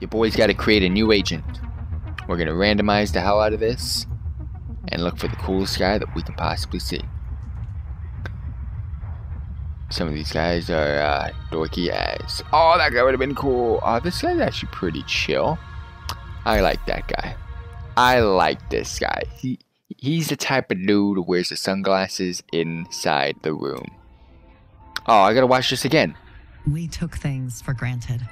Your boy's got to create a new agent. We're going to randomize the hell out of this and look for the coolest guy that we can possibly see. Some of these guys are dorky as. Oh, that guy would have been cool. Oh, this guy's actually pretty chill. I like that guy. I like this guy. He's the type of dude who wears the sunglasses inside the room. Oh, I gotta watch this again. We took things for granted.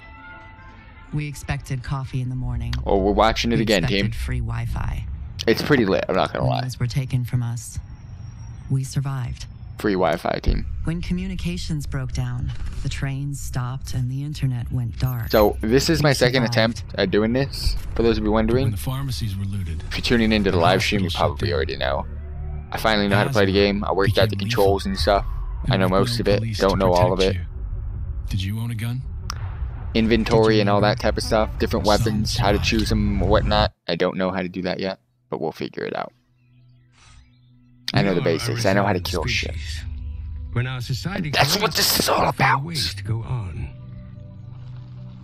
We expected coffee in the morning. Oh, we're watching it again, team. Free Wi-Fi. It's pretty lit. I'm not gonna lie. Meals were taken from us. We survived. Free Wi-Fi, team. When communications broke down, the trains stopped and the internet went dark. So this is my second attempt at doing this. For those of you wondering, when the pharmacies were looted. If you're tuning into the live stream, you probably already know. I finally know how to play the game. I worked out the controls and stuff. I know most of it. Don't know all of it. Did you own a gun? Inventory and all that type of stuff. Different weapons, how to choose them, whatnot. I don't know how to do that yet, but we'll figure it out. I know the basics. I know how to kill shit. When our society collapsed, that's what this is all about. Ways to go on.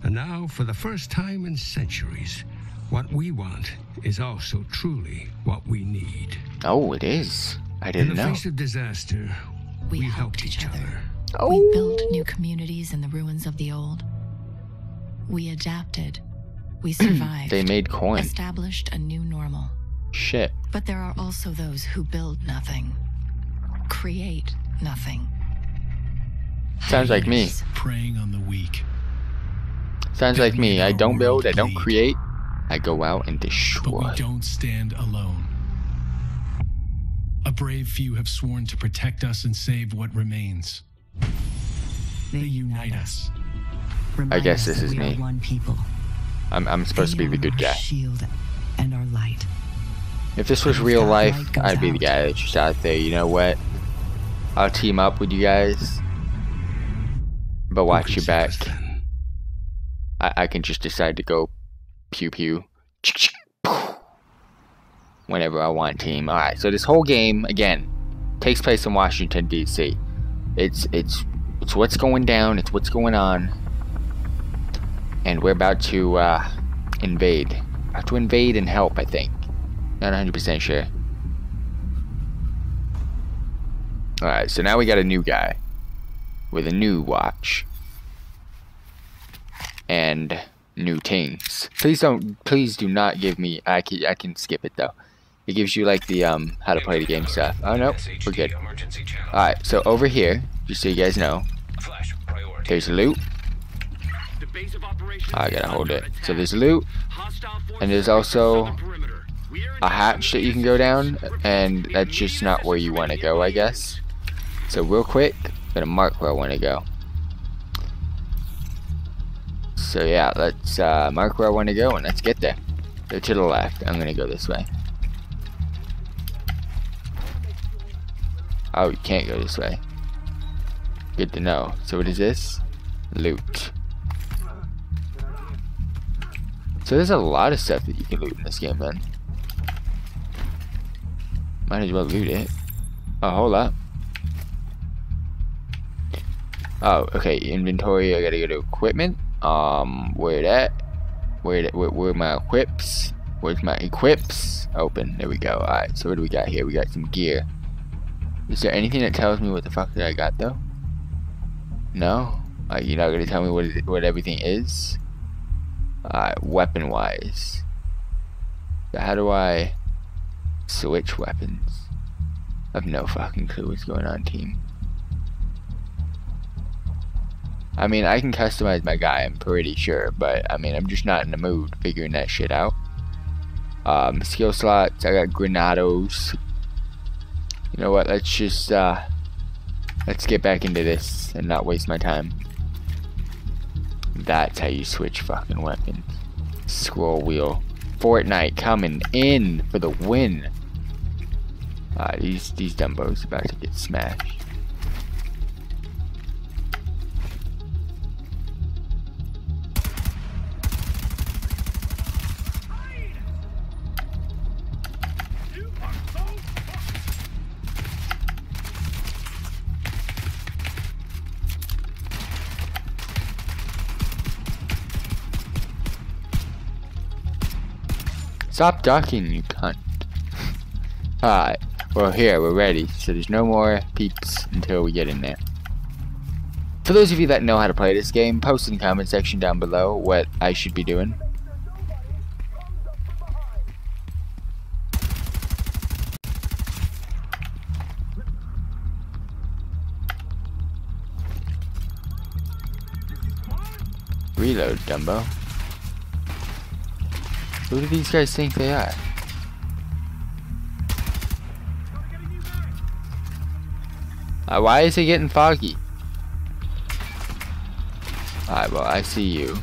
And now, for the first time in centuries, what we want is also truly what we need. Oh, it is. I didn't know. In the face of disaster, we helped each other. Oh. We built new communities in the ruins of the old. We adapted. We survived. They made coin. Established a new normal. Shit. But there are also those who build nothing, create nothing. Sounds like me. Preying on the weak. Sounds like me. I don't build. I don't create. I go out and destroy. But we don't stand alone. A brave few have sworn to protect us and save what remains. They unite us. I guess this is me. I'm supposed to be the good guy. Shield and our light. If this was real life, I'd be the guy that's just out there. You know what? I'll team up with you guys, but watch your back. I can just decide to go pew pew whenever I want, team. All right. So this whole game again takes place in Washington DC. It's what's going down. It's what's going on, and we're about to invade. About to invade and help, I think. Not 100% sure. Alright, so now we got a new guy with a new watch and new things. Please do not give me. I can skip it though. It gives you like the how to play the game stuff. Oh no, we're good. Alright, so over here, just so you guys know, there's loot. I gotta hold it. So there's loot, and there's also a hatch that you can go down, and that's just not where you want to go, I guess. So real quick, I'm gonna mark where I want to go. So yeah, let's mark where I want to go and let's get there. Go to the left. I'm gonna go this way. Oh, you can't go this way. Good to know. So what is this? Loot. So there's a lot of stuff that you can loot in this game, then. Might as well loot it. Oh, hold up. Oh, okay. Inventory. I gotta go to equipment. Where that? Where my equips? Where's my equips? Open. There we go. All right. So what do we got here? We got some gear. Is there anything that tells me what the fuck that I got though? No. You're not gonna tell me what everything is. All right. Weapon wise. So how do I switch weapons? I have no fucking clue what's going on, team. I mean, I can customize my guy, I'm pretty sure, but I mean, I'm just not in the mood figuring that shit out. Skill slots, I got granados. You know what, let's just let's get back into this and not waste my time. That's how you switch fucking weapons. Scroll wheel. Fortnite coming in for the win. These Dumbos about to get smashed. Stop ducking, you cunt. Alright, well here, we're ready. So there's no more peeps until we get in there. For those of you that know how to play this game, post in the comment section down below what I should be doing. Reload, Dumbo. Who do these guys think they are? Why is it getting foggy? Alright, well, I see you.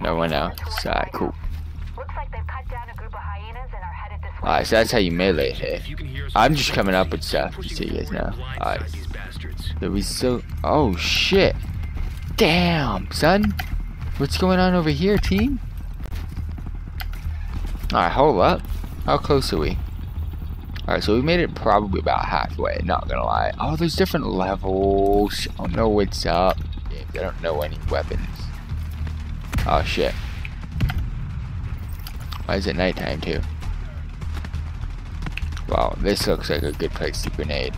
No one else. Alright, cool. Alright, so that's how you melee it. I'm just coming up with stuff, just so you guys know. Alright. There we so. Oh, shit. Damn, son. What's going on over here, team? Alright, hold up. How close are we? Alright, so we made it probably about halfway, not gonna lie. Oh, there's different levels. I don't know what's up. Yeah, I don't know any weapons. Oh shit. Why is it nighttime too? Wow, this looks like a good place to grenade.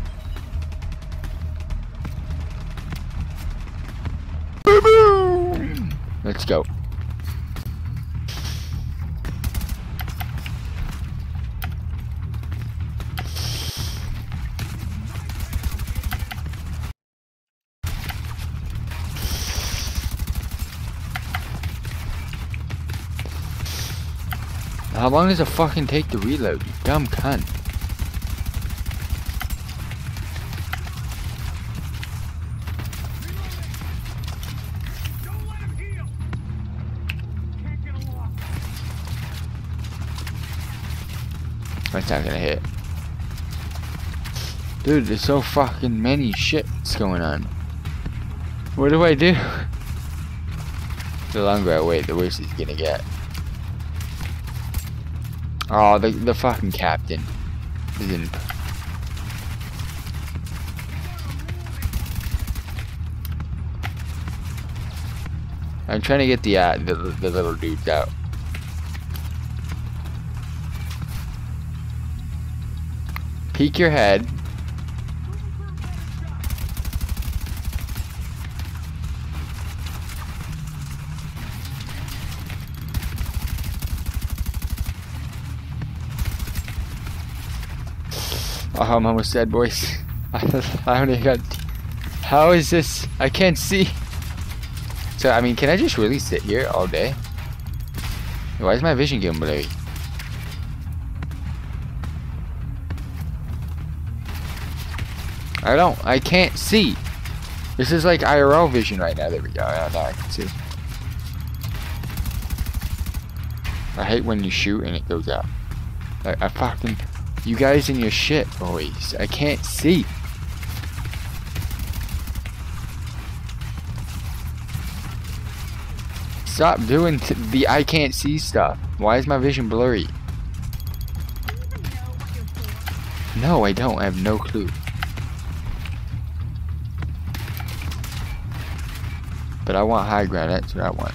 Boom! Let's go. How long does it fucking take to reload, you dumb cunt? That's not gonna hit. Dude, there's so fucking many shits going on. What do I do? The longer I wait, the worse it's gonna get. Oh, the fucking captain isn't. I'm trying to get the little dudes out. Peek your head. Oh, I'm almost dead, boys. I only got. How is this? I can't see. So, I mean, can I just really sit here all day? Why is my vision getting blurry? I can't see. This is like IRL vision right now. There we go. Oh, now I can see. I hate when you shoot and it goes out. Like, I fucking. You guys in your shit, boys. I can't see. Stop doing the I can't see stuff. Why is my vision blurry? No, I don't. I have no clue. But I want high ground. That's what I want.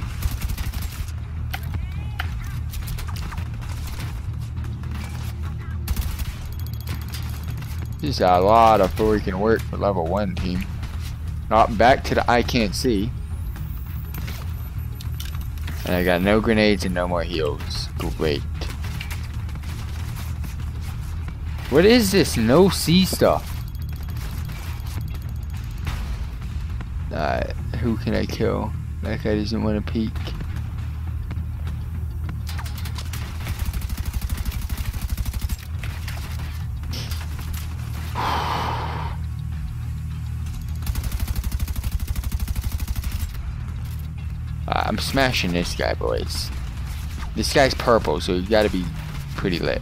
This is a lot of freaking work for level 1 team. Not back to the I can't see. And I got no grenades and no more heals. Great. What is this no see stuff? Who can I kill? That guy doesn't want to peek. I'm smashing this guy, boys. This guy's purple, so you gotta be pretty lit.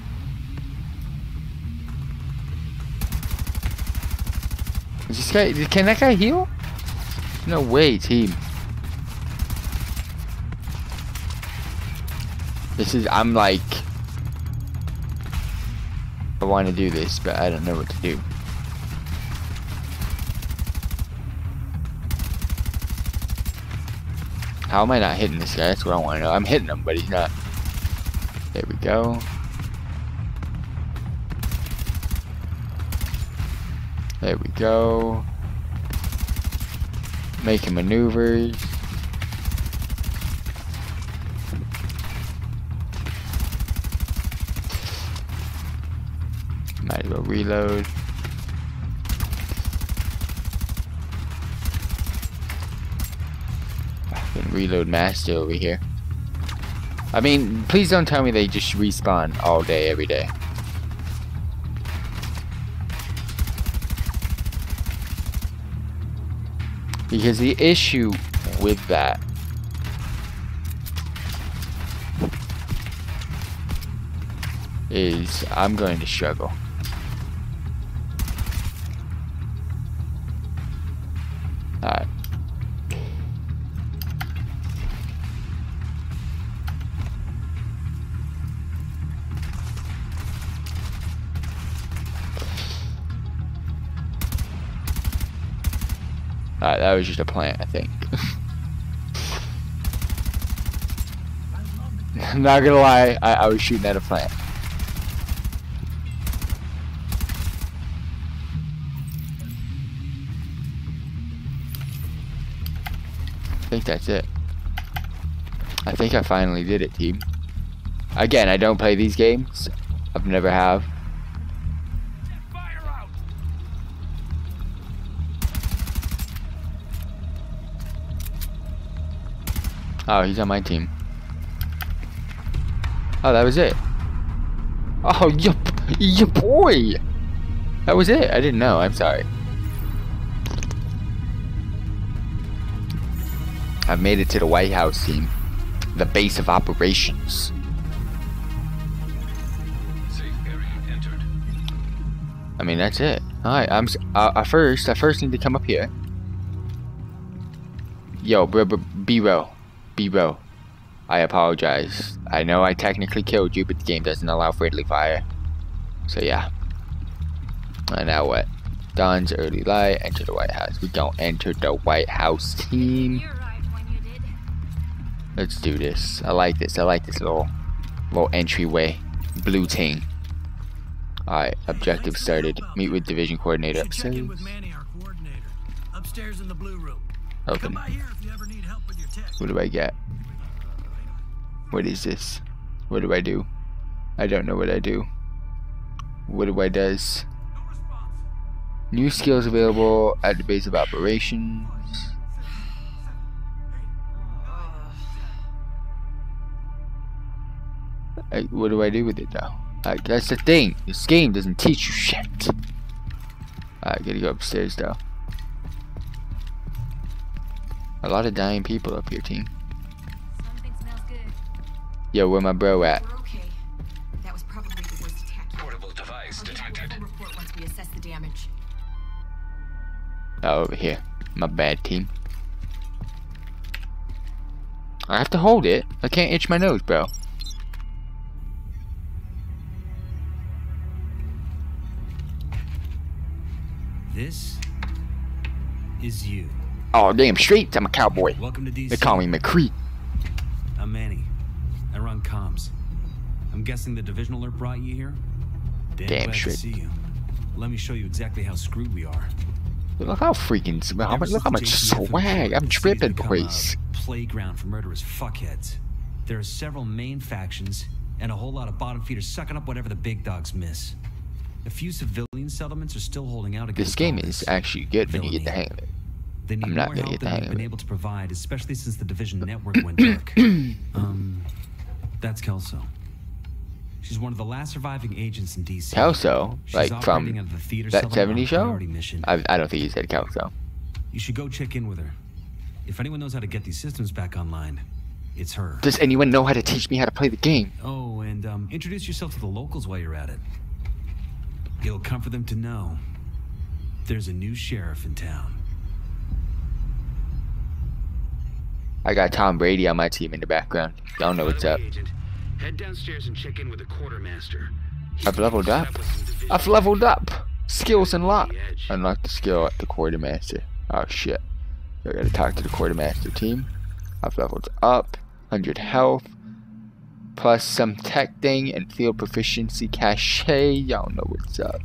Is this guy, can that guy heal? No way, team. This is, I'm like, I want to do this, but I don't know what to do. How am I not hitting this guy? That's what I want to know. I'm hitting him, but he's not. There we go. There we go. Making maneuvers. Might as well reload. Reload master over here. I mean, please don't tell me they just respawn all day, every day. Because the issue with that is I'm going to struggle. Alright. Alright, that was just a plant, I think. I'm not gonna lie, I was shooting at a plant. I think that's it. I think I finally did it, team. Again, I don't play these games. I've never have. Oh, he's on my team. Oh, that was it. Oh, your boy. That was it. I didn't know. I'm sorry. I've made it to the White House team, the base of operations. Safe area entered. I mean, that's it. All right, I first need to come up here. Yo, B-row. Bro, I apologize. I know I technically killed you, but the game doesn't allow friendly fire. So yeah. And now what? Dawn's early light. Enter the White House. We don't enter the White House, team. Let's do this. I like this. I like this little entryway. Blue team. All right. Objective started. Meet with division coordinator upstairs. Check in with Manny, our coordinator, upstairs in the blue room. Open. What do I get? What is this? What do I do? I don't know what I do. What do I does? New skills available at the base of operations. What do I do with it though? That's the thing. This game doesn't teach you shit. I gotta go upstairs though. A lot of dying people up here, team. Something smells good. Yo, where my bro at? We're okay. That was probably the worst attack. Portable device detected. We'll report once we assess the damage. Oh, over here. My bad, team. I have to hold it. I can't itch my nose, bro. This is you. Oh, damn straight, I'm a cowboy. Welcome to DC. They call me McCree. I'm Manny. I run comms. I'm guessing the division alert brought you here? Damn straight. To see you. Let me show you exactly how screwed we are. Look how freaking, look how much swag. I'm tripping, boys. Playground for murderous fuckheads. There are several main factions and a whole lot of bottom feeders sucking up whatever the big dogs miss. A few civilian settlements are still holding out against. This game is actually good when you get the hang of it. They need more help than we've been able to provide, especially since the division network went dark. That's Kelso. She's one of the last surviving agents in DC. Kelso? Like from that 70s show? I don't think you said Kelso. You should go check in with her. If anyone knows how to get these systems back online, it's her. Does anyone know how to teach me how to play the game? Oh, and introduce yourself to the locals while you're at it. It'll comfort them to know there's a new sheriff in town. I got Tom Brady on my team in the background. Y'all know what's up. Head downstairs and check in with the quartermaster. I've leveled up. I've leveled up. Skills unlocked. Unlock the skill at the quartermaster. Oh shit. So I gotta talk to the quartermaster team. I've leveled up. 100 health. Plus some tech thing and field proficiency cachet. Y'all know what's up.